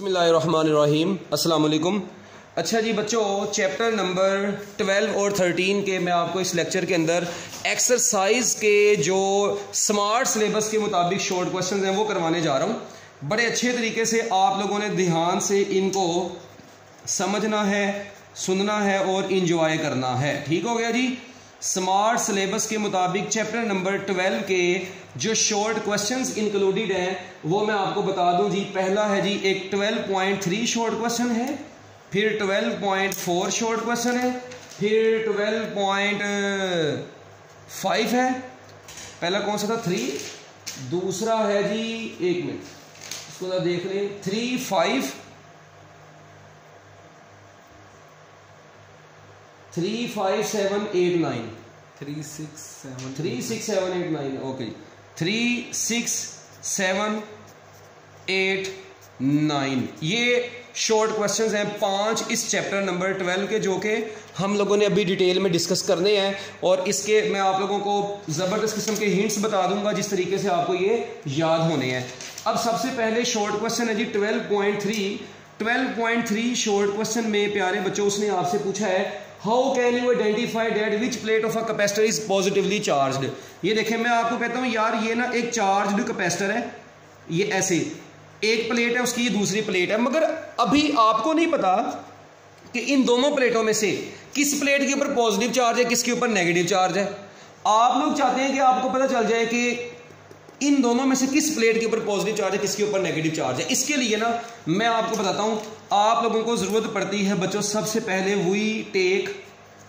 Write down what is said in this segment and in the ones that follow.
बिस्मिल्लाहिर्रहमानिर्रहीम, अस्सलाम वालेकुम। अच्छा जी बच्चों, चैप्टर नंबर 12 और 13 के मैं आपको इस लेक्चर के अंदर एक्सरसाइज के जो स्मार्ट सिलेबस के मुताबिक शॉर्ट क्वेश्चंस हैं वो करवाने जा रहा हूँ। बड़े अच्छे तरीके से आप लोगों ने ध्यान से इनको समझना है, सुनना है और इंजॉय करना है। ठीक हो गया जी। स्मार्ट सिलेबस के मुताबिक चैप्टर नंबर 12 के जो शॉर्ट क्वेश्चंस इंक्लूडेड हैं वो मैं आपको बता दूं जी। पहला है जी एक 12.3 शॉर्ट क्वेश्चन है, फिर 12.4 शॉर्ट क्वेश्चन है, फिर 12.5 है। पहला कौन सा था? 3। दूसरा है जी, एक मिनट इसको देख लें, 3, 5, 7, 8, 9, 3, 6, 7, 8, 9 ओके, 3, 6, 7, 8, 9 ये शॉर्ट क्वेश्चंस हैं 5 इस चैप्टर नंबर 12 के, जो कि हम लोगों ने अभी डिटेल में डिस्कस करने हैं। और इसके मैं आप लोगों को ज़बरदस्त किस्म के हिंट्स बता दूंगा जिस तरीके से आपको ये याद होने हैं। अब सबसे पहले शॉर्ट क्वेश्चन है जी 12.3 शॉर्ट क्वेश्चन में प्यारे बच्चों उसने आपसे पूछा है how can you identify that which plate of a capacitor is positively charge. ये देखें, मैं आपको कहता हूँ यार ये ना एक चार्ज कैपेसिटर है, ये ऐसे एक प्लेट है उसकी, ये दूसरी प्लेट है, मगर अभी आपको नहीं पता कि इन दोनों प्लेटों में से किस प्लेट के ऊपर पॉजिटिव चार्ज है, किसके ऊपर नेगेटिव चार्ज है। आप लोग चाहते हैं कि आपको पता चल जाए कि इन दोनों में से किस प्लेट के ऊपर पॉजिटिव चार्ज है, किसके ऊपर नेगेटिव चार्ज है। इसके लिए ना मैं आपको बताता हूँ, आप लोगों को जरूरत पड़ती है बच्चों सबसे पहले वी टेक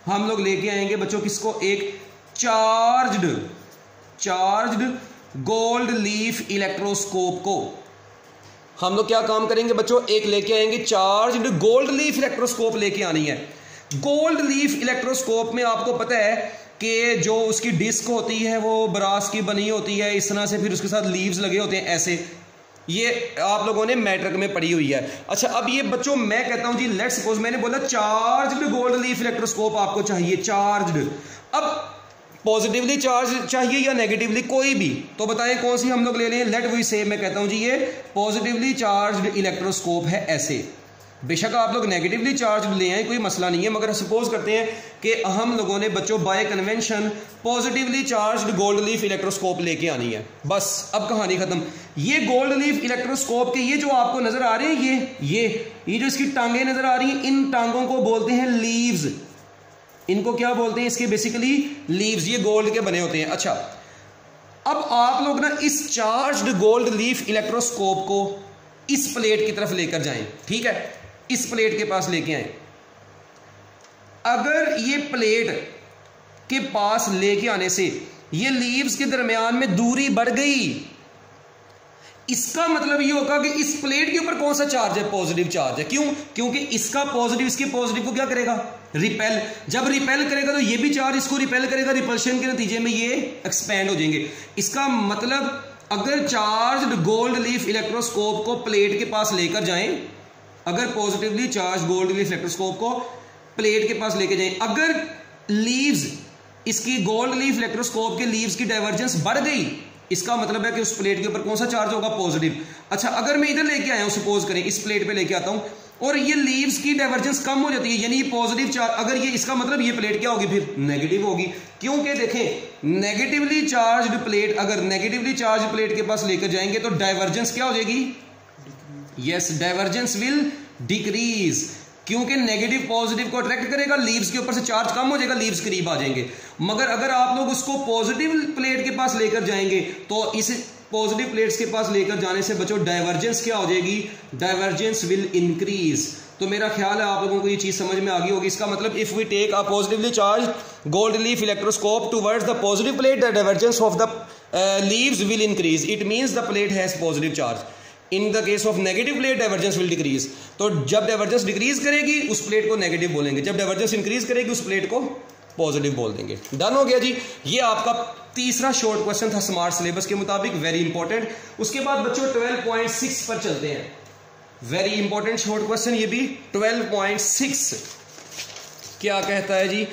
हम लोग लेके आएंगे बच्चों किसको, एक चार्ज्ड गोल्ड लीफ इलेक्ट्रोस्कोप को। हम लोग क्या काम करेंगे बच्चों, एक लेके आएंगे चार्ज्ड गोल्ड लीफ इलेक्ट्रोस्कोप लेके आनी है। गोल्ड लीफ इलेक्ट्रोस्कोप में आपको पता है कि जो उसकी डिस्क होती है वो ब्रास की बनी होती है इस तरह से, फिर उसके साथ लीव्स लगे होते हैं ऐसे, ये आप लोगों ने मैट्रिक में पड़ी हुई है। अच्छा अब ये बच्चों मैं कहता हूं जी लेट्स सपोज, मैंने बोला चार्ज्ड गोल्ड लीफ इलेक्ट्रोस्कोप आपको चाहिए, चार्ज्ड। अब पॉजिटिवली चार्ज चाहिए या नेगेटिवली, कोई भी, तो बताएं कौन सी हम लोग ले लें। लेट वी से मैं कहता हूं जी ये पॉजिटिवली चार्ज्ड इलेक्ट्रोस्कोप है ऐसे। बेशक आप लोग नेगेटिवली चार्ज ले आए कोई मसला नहीं है, मगर सपोज करते हैं कि हम लोगों ने बच्चों by convention positively charged gold leaf electroscope लेके आनी है, बस अब कहानी खत्म। ये गोल्ड लीफ इलेक्ट्रोस्कोप के ये जो आपको नजर आ रहे हैं ये जो इसकी टांगे नजर आ रही हैं, इन टांगों को बोलते हैं लीव्स। इनको क्या बोलते हैं, इसके बेसिकली लीव्स, ये गोल्ड के बने होते हैं। अच्छा अब आप लोग ना इस चार्ज्ड गोल्ड लीफ इलेक्ट्रोस्कोप को इस प्लेट की तरफ लेकर जाएं, ठीक है, इस प्लेट के पास लेके आए। अगर ये प्लेट के पास लेके आने से ये लीव्स के दरमियान में दूरी बढ़ गई, इसका मतलब ये होगा कि इस प्लेट के ऊपर कौन सा चार्ज है, पॉजिटिव चार्ज है। क्यों? क्योंकि इसका पॉजिटिव इसके पॉजिटिव को क्या करेगा, रिपेल। जब रिपेल करेगा तो ये भी चार्ज इसको रिपेल करेगा, रिपल्शन के नतीजे में ये एक्सपेंड हो जाएंगे। इसका मतलब अगर चार्ज्ड गोल्ड लीफ इलेक्ट्रोस्कोप को प्लेट के पास लेकर जाएं, अगर positively charge gold leaf electroscope को प्लेट के पास लेके जाएं, अगर लीव्स इसकी गोल्ड लीफ इलेक्ट्रोस्कोप के लीव्स की डाइवर्जेंस बढ़ गई, इसका मतलब है कि उस प्लेट के ऊपर कौन सा चार्ज होगा, पॉजिटिव। अच्छा अगर मैं इधर लेके आया हूं, सपोज करें इस प्लेट पे लेके आता हूं और ये लीव्स की डाइवर्जेंस कम हो जाती है, यानी पॉजिटिव चार्ज, अगर ये, इसका मतलब ये प्लेट क्या होगी, फिर नेगेटिव होगी। क्योंकि देखें नेगेटिवली चार्ज्ड प्लेट, अगर नेगेटिवली चार्ज प्लेट के पास लेकर जाएंगे तो डाइवर्जेंस क्या हो जाएगी, यस डाइवर्जेंस विल डिक्रीज, क्योंकि नेगेटिव पॉजिटिव को अट्रैक्ट करेगा, लीव्स के ऊपर से चार्ज कम हो जाएगा, लीव्स करीब आ जाएंगे। मगर अगर आप लोग उसको पॉजिटिव प्लेट के पास लेकर जाएंगे तो इस पॉजिटिव प्लेट्स के पास लेकर जाने से बच्चों डाइवर्जेंस क्या हो जाएगी, डाइवर्जेंस विल इंक्रीज। तो मेरा ख्याल है आप लोगों को ये चीज समझ में आ गई होगी। इसका मतलब if we take a positively charge gold leaf electroscope towards the positive plate, the divergence of the leaves will increase, it means the plate has positive charge. In the case of negative plate divergence will decrease, तो जब divergence decrease करेगी उस plate को negative बोलेंगे, जब divergence increase करेगी उस plate को पॉजिटिव बोल देंगे। डन हो गया जी। ये आपका तीसरा शॉर्ट क्वेश्चन था स्मार्ट सिलेबस के मुताबिक, वेरी इंपॉर्टेंट। उसके बाद बच्चों 12.6 पर चलते हैं, वेरी इंपॉर्टेंट शॉर्ट क्वेश्चन ये भी 12.6 क्या कहता है जी,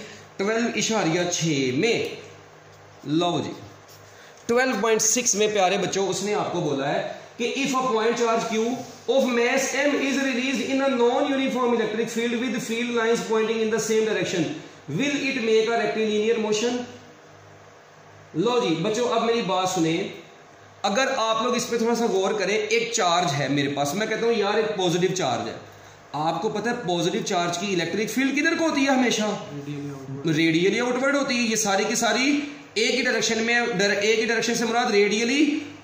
12.6 में, लो जी 12.6 में प्यारे बच्चों उसने आपको बोला है कि if a point charge Q of mass m is released in a non-uniform electric field with field lines pointing in the same direction, will it make a rectilinear motion? लो जी बच्चों, अब मेरी बात सुने। अगर आप लोग इस पर थोड़ा सा गौर करें, एक चार्ज है मेरे पास, मैं कहता हूँ यार एक पॉजिटिव चार्ज है। आपको पता है पॉजिटिव चार्ज की इलेक्ट्रिक फील्ड किधर को होती है? हमेशा रेडियली आउटवर्ड होती है। ये सारी की सारी एक ही डायरेक्शन में, एक ही डायरेक्शन से मुराद रेडियली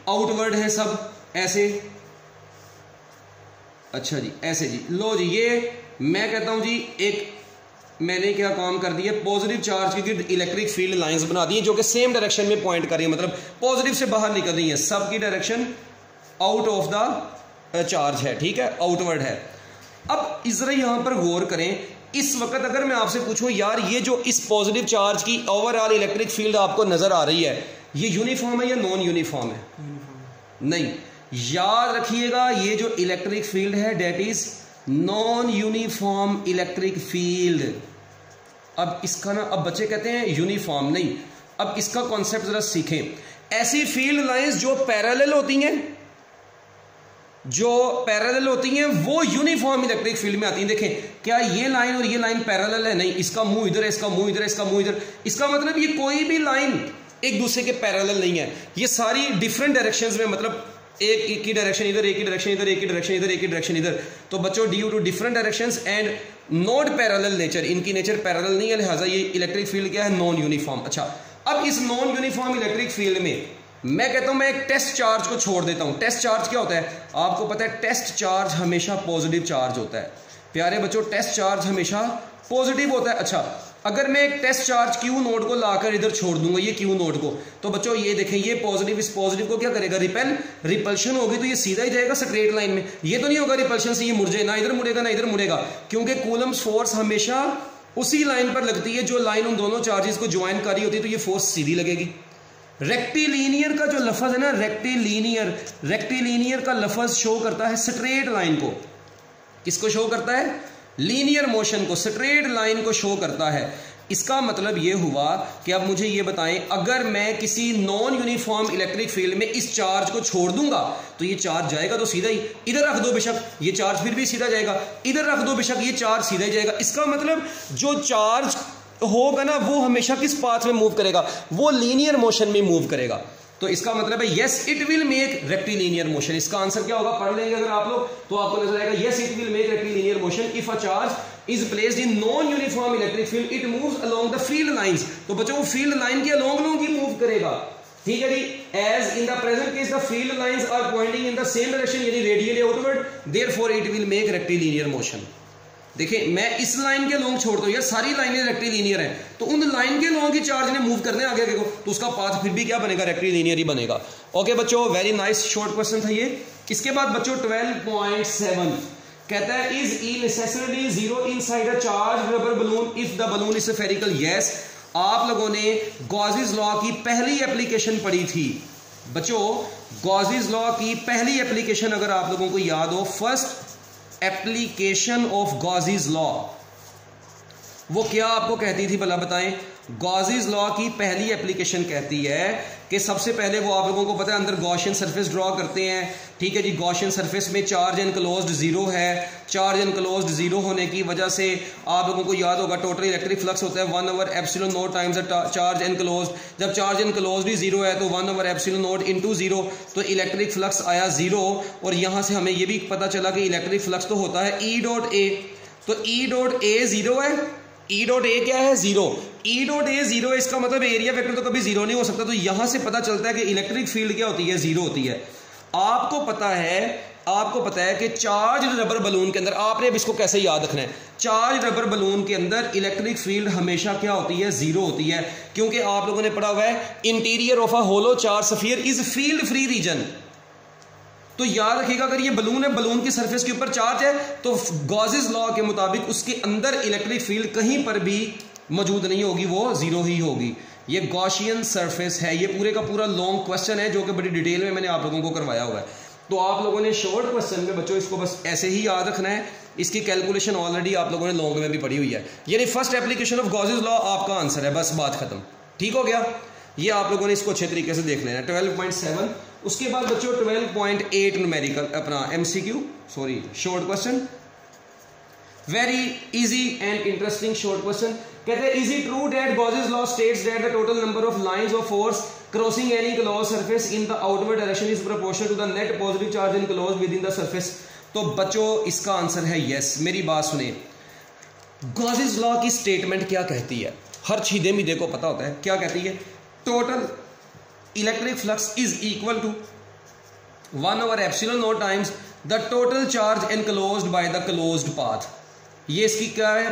आउटवर्ड है सब, ऐसे। अच्छा जी, ऐसे जी। लो जी, ये मैं कहता हूँ जी एक मैंने क्या काम कर दिया, पॉजिटिव चार्ज की गिर्द इलेक्ट्रिक फील्ड लाइंस बना दी जो कि सेम डायरेक्शन में पॉइंट कर रही है, मतलब पॉजिटिव से बाहर निकल रही है, सबकी direction out of the charge है, ठीक है, आउटवर्ड है। अब जरा यहां पर गौर करें, इस वक्त अगर मैं आपसे पूछूं यार ये जो इस पॉजिटिव चार्ज की ओवरऑल इलेक्ट्रिक फील्ड आपको नजर आ रही है, ये यूनिफॉर्म है या नॉन यूनिफॉर्म है? नहीं, याद रखिएगा ये जो इलेक्ट्रिक फील्ड है that is non uniform electric field. अब इसका ना, अब बच्चे कहते हैं यूनिफॉर्म नहीं, अब इसका कॉन्सेप्ट जरा सीखें। ऐसी फील्ड लाइंस जो पैरेलल होती हैं, जो पैरेलल होती हैं वो यूनिफॉर्म इलेक्ट्रिक फील्ड में आती हैं। देखें क्या ये लाइन और ये लाइन पैरेलल है? नहीं, इसका मुंह इधर है, इसका मुंह इधर है, इसका मुंह इधर, इसका मतलब ये कोई भी लाइन एक दूसरे के पैरेलल नहीं है, ये सारी डिफरेंट डायरेक्शंस में, मतलब एक की डायरेक्शन इधर, एक ही डायरेक्शन इधर, एक ही डायरेक्शन इधर, एक ही डायरेक्शन इधर। तो बच्चों due to different directions and not parallel nature, इनकी नेचर पैरेलल नहीं है, लिहाजा ये इलेक्ट्रिक फील्ड क्या है? Non uniform. अच्छा, अब इस नॉन यूनिफॉर्म इलेक्ट्रिक फील्ड में मैं कहता हूं मैं एक टेस्ट चार्ज को छोड़ देता हूं। टेस्ट चार्ज क्या होता है? आपको पता है टेस्ट चार्ज हमेशा पॉजिटिव चार्ज होता है। प्यारे बच्चों, टेस्ट चार्ज हमेशा पॉजिटिव होता है। अच्छा, अगर मैं एक टेस्ट चार्ज क्यू नोड को लाकर इधर छोड़ दूंगा, ये क्यू नोड को, तो बच्चों ये देखें ये पॉजिटिव इस पॉजिटिव को क्या करेगा? रिपेल, रिपल्शन होगी तो ये सीधा ही जाएगा स्ट्रेट लाइन में। ये तो नहीं होगा रिपल्शन से ये मुड़ जाए, ना इधर मुड़ेगा ना इधर मुड़ेगा, क्योंकि कूलम्स फोर्स हमेशा उसी लाइन पर लगती है जो लाइन उन दोनों चार्जेस को ज्वाइन कर रही होती है, तो ये फोर्स सीधी लगेगी। रेक्टिलीनियर का जो लफज है ना, रेक्टिलीनियर, रेक्टिलीनियर का लफज शो करता है स्ट्रेट लाइन को। किसको शो करता है? लीनियर मोशन को, स्ट्रेट लाइन को शो करता है। इसका मतलब यह हुआ कि अब मुझे यह बताएं, अगर मैं किसी नॉन यूनिफॉर्म इलेक्ट्रिक फील्ड में इस चार्ज को छोड़ दूंगा तो ये चार्ज जाएगा तो सीधा ही, इधर रख दो बेशक ये चार्ज फिर भी सीधा जाएगा, इधर रख दो बेशक ये चार्ज सीधा ही जाएगा। इसका मतलब जो चार्ज होगा ना वो हमेशा किस पाथ में मूव करेगा? वो लीनियर मोशन में मूव करेगा। तो इसका मतलब है yes it will make rectilinear motion. इसका आंसर क्या होगा? पढ़ लेंगे अगर आप लोग तो आपको नजर आएगा, yes it will make rectilinear motion if a charge is placed in non uniform electric field, it moves along the field lines. तो बच्चों वो फील्ड लाइन के अलोंग ही मूव करेगा, ठीक है जी। As in the present case the field lines are pointing in the same direction, यानी radially outward, therefore it will make rectilinear motion. देखिए मैं इस लाइन के लॉन्ग छोड़ता हूं, यार सारी लाइनें रेक्टिलिनियर हैं, तो उन लाइन के लॉन्ग ही चार्ज ने मूव करने आगे आगे को, तो उसका पाथ फिर भी क्या बनेगा? रेक्टिलिनियर ही बनेगा। ओके बच्चों, वेरी नाइस शॉर्ट क्वेश्चन था ये। इसके बाद बच्चों 12.7 कहता है is E necessarily zero inside a charge rubber balloon if the balloon is spherical. Yes, आप लोगों ने गॉसेस लॉ की पहली एप्लीकेशन पढ़ी थी बच्चों, गॉसेस लॉ की पहली एप्लीकेशन अगर आप लोगों को याद हो, first application of Gauss's law, वो क्या आपको कहती थी भला बताएं? गॉसेस लॉ की पहली एप्लीकेशन कहती है कि सबसे पहले वो आप लोगों को पता है अंदर गॉसियन सरफेस ड्रॉ करते हैं, ठीक है जी। गॉसियन सरफेस में चार्ज एनक्लोज्ड जीरो है, चार्ज एनक्लोज्ड जीरो होने की वजह से आप लोगों को याद होगा टोटल इलेक्ट्रिक फ्लक्स होता है 1/ε0 टाइम्स चार्ज एनक्लोज्ड। जब चार्ज एनक्लोज्ड ही जीरो है तो 1/ε0 इंटू जीरो, तो इलेक्ट्रिक फ्लक्स आया जीरो। और यहाँ से हमें यह भी पता चला कि इलेक्ट्रिक फ्लक्स तो होता है E.A, तो E.A जीरो है, E.A क्या है? जीरो। E.A जीरो, इसका मतलब एरिया वेक्टर तो कभी जीरो नहीं हो सकता, तो यहां से पता चलता है कि इलेक्ट्रिक फील्ड क्या होती है? जीरो होती है। आपको पता है, आपको पता है कि चार्ज रबर बलून के अंदर, आपने अब इसको कैसे याद रखना है, चार्ज रबर बलून के अंदर इलेक्ट्रिक फील्ड हमेशा क्या होती है? जीरो होती है, क्योंकि आप लोगों ने पढ़ा हुआ है interior of a hollow charge sphere is field free region. तो याद रखिएगा अगर ये बलून है, बलून की सरफेस के ऊपर चार्ज है, तो गॉसेस लॉ के मुताबिक उसके अंदर इलेक्ट्रिक फील्ड कहीं पर भी मौजूद नहीं होगी, वो जीरो ही होगी। ये गॉसियन सरफेस है। ये पूरे का पूरा लॉन्ग क्वेश्चन है जो कि बड़ी डिटेल में मैंने आप लोगों को करवाया हुआ है। तो आप लोगों ने शॉर्ट क्वेश्चन में बच्चों इसको बस ऐसे ही याद रखना है, इसकी कैलकुलेशन ऑलरेडी आप लोगों ने लॉन्ग में भी पढ़ी हुई है। यानी first application of Gauss's law आपका आंसर है, बस बात खत्म, ठीक हो गया। ये आप लोगों ने इसको अच्छे तरीके से देख लेना है 12.7। उसके बाद बच्चों 12.8 न्यूमेरिकल अपना MCQ sorry short question, very easy and interesting short question. कहते हैं is it true that Gauss's law states that the total number of lines of force crossing any close surface in the outward direction is proportional to the net positive charge enclosed within the surface. तो बच्चों इसका answer है yes. मेरी बात सुने, Gauss's law की statement क्या कहती है, हर छीदे मीदे को पता होता है क्या कहती है, total electric flux is equal to 1/ε0 times the total charge enclosed by the closed path. ये इसकी क्या है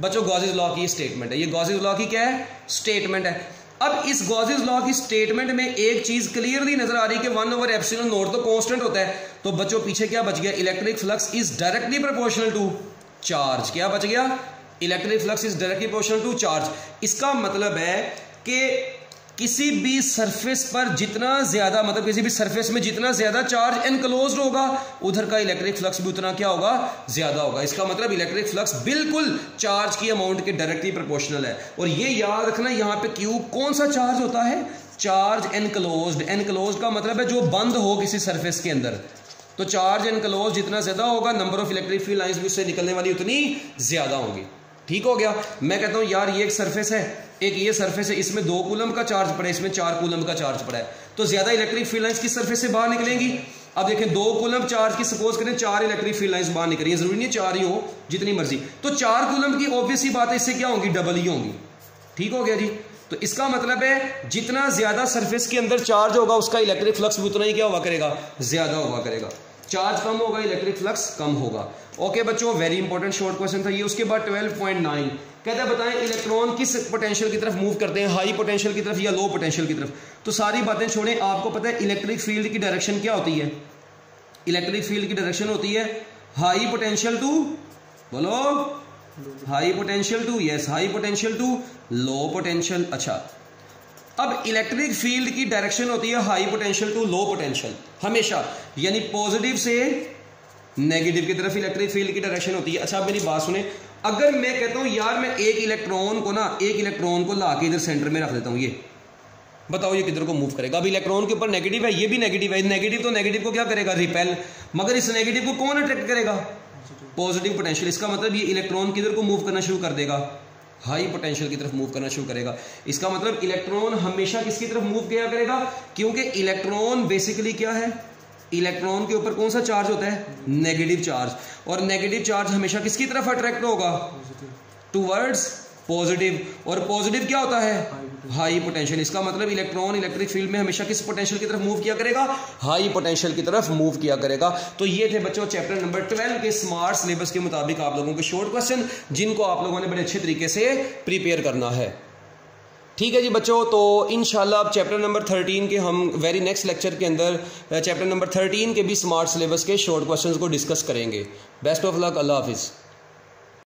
बच्चों, गॉसेस लॉ की स्टेटमेंट है। ये गॉसेस लॉ की क्या है स्टेटमेंट है। अब इस गॉसेस लॉ की स्टेटमेंट में एक चीज क्लियरली नजर आ रही है कि 1/ε0 तो कांस्टेंट होता है, तो बच्चों पीछे क्या बच गया, electric flux is directly proportional to charge. क्या बच गया, electric flux is directly proportional to charge. इसका मतलब है कि किसी भी सरफेस पर जितना ज्यादा, मतलब किसी भी सरफेस में जितना ज्यादा चार्ज एनक्लोज्ड होगा, उधर का इलेक्ट्रिक फ्लक्स भी उतना क्या होगा, ज्यादा होगा। इसका मतलब इलेक्ट्रिक फ्लक्स बिल्कुल चार्ज की अमाउंट के डायरेक्टली प्रोपोर्शनल है। और ये याद रखना यहां पे क्यू कौन सा चार्ज होता है, चार्ज एनक्लोज्ड। एनक्लोज्ड का मतलब है जो बंद हो किसी सरफेस के अंदर। तो चार्ज एनक्लोज्ड जितना ज्यादा होगा, number of electric field lines भी उससे निकलने वाली उतनी ज्यादा होगी। ठीक हो गया। मैं कहता हूं यार ये एक सरफेस है, एक ये सरफेस है, इसमें 2 कूलम का चार्ज पड़ा है, इसमें 4 कूलम का चार्ज पड़ा है, तो ज्यादा इलेक्ट्रिक फील्ड लाइंस किस सरफेस से बाहर निकलेंगी। अब देखें 2 कूलम चार्ज की सपोज करें 4 इलेक्ट्रिक फील्ड लाइंस बाहर निकल रही है, जरूरी नहीं 4 ही हो, जितनी मर्जी, तो 4 कूलम की ऑब्वियस ही बात है इससे क्या होंगी, डबल ही होंगी। ठीक हो गया जी। तो इसका मतलब है जितना ज्यादा सरफेस के अंदर चार्ज होगा, उसका इलेक्ट्रिक फ्लक्स भी उतना ही क्या हुआ करेगा, ज्यादा हुआ करेगा। चार्ज कम होगा, इलेक्ट्रिक फ्लक्स कम होगा। ओके बच्चों, वेरी इंपॉर्टेंट शॉर्ट क्वेश्चन था ये। उसके बाद 12.9 कहता है बताएं इलेक्ट्रॉन किस पोटेंशियल की तरफ मूव करते हैं, हाई पोटेंशियल की तरफ या लो पोटेंशियल की तरफ। तो सारी बातें छोड़ें, आपको पता है इलेक्ट्रिक फील्ड की डायरेक्शन क्या होती है, इलेक्ट्रिक फील्ड की डायरेक्शन होती है हाई पोटेंशियल टू, बोलो high potential to, yes high potential to low potential. अच्छा, अब इलेक्ट्रिक फील्ड की डायरेक्शन होती है high potential to low potential हमेशा, यानी पॉजिटिव से नेगेटिव की तरफ इलेक्ट्रिक फील्ड की डायरेक्शन होती है। अच्छा मेरी बात सुने, अगर मैं कहता हूं यार मैं एक इलेक्ट्रॉन को ला के इधर सेंटर में रख देता हूं, ये बताओ ये किधर को मूव करेगा। अब इलेक्ट्रॉन के ऊपर नेगेटिव है, ये भी नेगेटिव है, नेगेटिव तो नेगेटिव को क्या करेगा, रिपेल, मगर इस नेगेटिव को कौन अट्रैक्ट करेगा, पॉजिटिव पोटेंशियल। इसका मतलब ये इलेक्ट्रॉन किधर को मूव करना शुरू कर देगा, हाई पोटेंशियल की तरफ मूव करना शुरू करेगा। इसका मतलब इलेक्ट्रॉन हमेशा किसकी तरफ मूव किया करेगा, क्योंकि इलेक्ट्रॉन बेसिकली क्या है, इलेक्ट्रॉन के ऊपर कौन सा चार्ज होता है, नेगेटिव चार्ज, और नेगेटिव चार्ज हमेशा किसकी तरफ अट्रैक्ट होगा, टुवर्ड्स पॉजिटिव, और पॉजिटिव क्या होता है, हाई पोटेंशियल। इसका मतलब इलेक्ट्रॉन इलेक्ट्रिक फील्ड में हमेशा किस पोटेंशियल की तरफ मूव किया करेगा, हाई पोटेंशियल की तरफ मूव किया करेगा। तो ये थे बच्चों चैप्टर नंबर 12 के स्मार्ट सिलेबस के मुताबिक आप लोगों के शॉर्ट क्वेश्चन, जिनको आप लोगों ने बड़े अच्छे तरीके से प्रिपेयर करना है। ठीक है जी बच्चों, तो इंशाल्लाह अब चैप्टर नंबर 13 के हम वेरी नेक्स्ट लेक्चर के अंदर चैप्टर नंबर 13 के भी स्मार्ट सिलेबस के शॉर्ट क्वेश्चन को डिस्कस करेंगे। बेस्ट ऑफ लक, अल्लाह हाफिज़।